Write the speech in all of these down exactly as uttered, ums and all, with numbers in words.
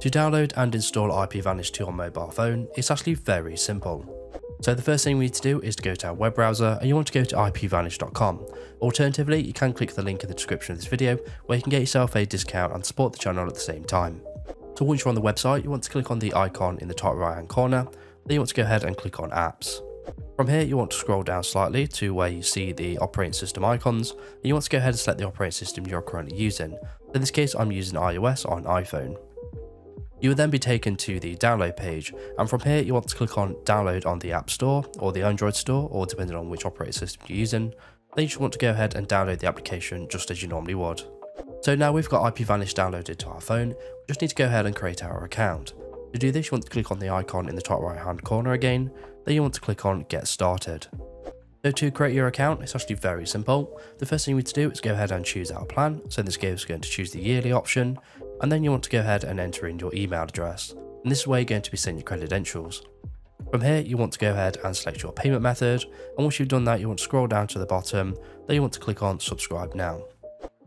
To download and install IPVanish to your mobile phone, it's actually very simple. So the first thing we need to do is to go to our web browser, and you want to go to I P vanish dot com. Alternatively, you can click the link in the description of this video where you can get yourself a discount and support the channel at the same time. So once you're on the website, you want to click on the icon in the top right hand corner, then you want to go ahead and click on apps. From here, you want to scroll down slightly to where you see the operating system icons, and you want to go ahead and select the operating system you're currently using. In this case, I'm using iOS on iPhone. You will then be taken to the download page, and from here you want to click on download on the App Store or the Android Store, or depending on which operating system you're using. Then you just want to go ahead and download the application just as you normally would. So now we've got IPVanish downloaded to our phone, we just need to go ahead and create our account. To do this, you want to click on the icon in the top right hand corner again, then you want to click on get started. So to create your account, it's actually very simple. The first thing we need to do is go ahead and choose our plan. So in this case, we're going to choose the yearly option, and then you want to go ahead and enter in your email address. And this is where you're going to be sent your credentials. From here, you want to go ahead and select your payment method. And once you've done that, you want to scroll down to the bottom, then you want to click on subscribe now.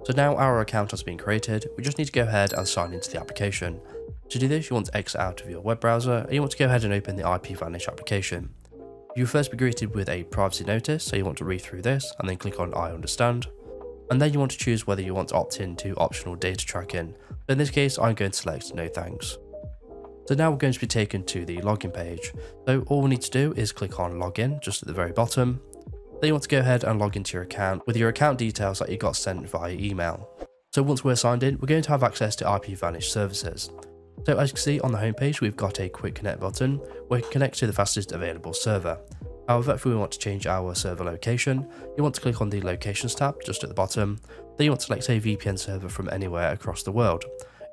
So now our account has been created. We just need to go ahead and sign into the application. To do this, you want to exit out of your web browser, and you want to go ahead and open the IPVanish application. You'll first be greeted with a privacy notice, so you want to read through this and then click on I understand. And then you want to choose whether you want to opt in to optional data tracking. In this case, I'm going to select no thanks. So now we're going to be taken to the login page. So all we need to do is click on login just at the very bottom. Then you want to go ahead and log into your account with your account details that you got sent via email. So once we're signed in, we're going to have access to IPVanish services. So as you can see on the homepage, we've got a quick connect button where you can connect to the fastest available server. However, if we want to change our server location, you want to click on the locations tab just at the bottom, then you want to select a V P N server from anywhere across the world.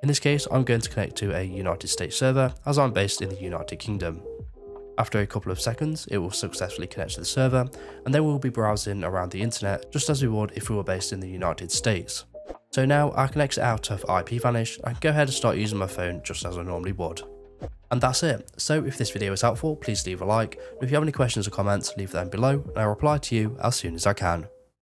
In this case, I'm going to connect to a United States server as I'm based in the United Kingdom. After a couple of seconds, it will successfully connect to the server, and then we'll be browsing around the internet just as we would if we were based in the United States. So now I can exit out of IPVanish and go ahead and start using my phone just as I normally would. And that's it. So if this video was helpful, please leave a like. And if you have any questions or comments, leave them below and I'll reply to you as soon as I can.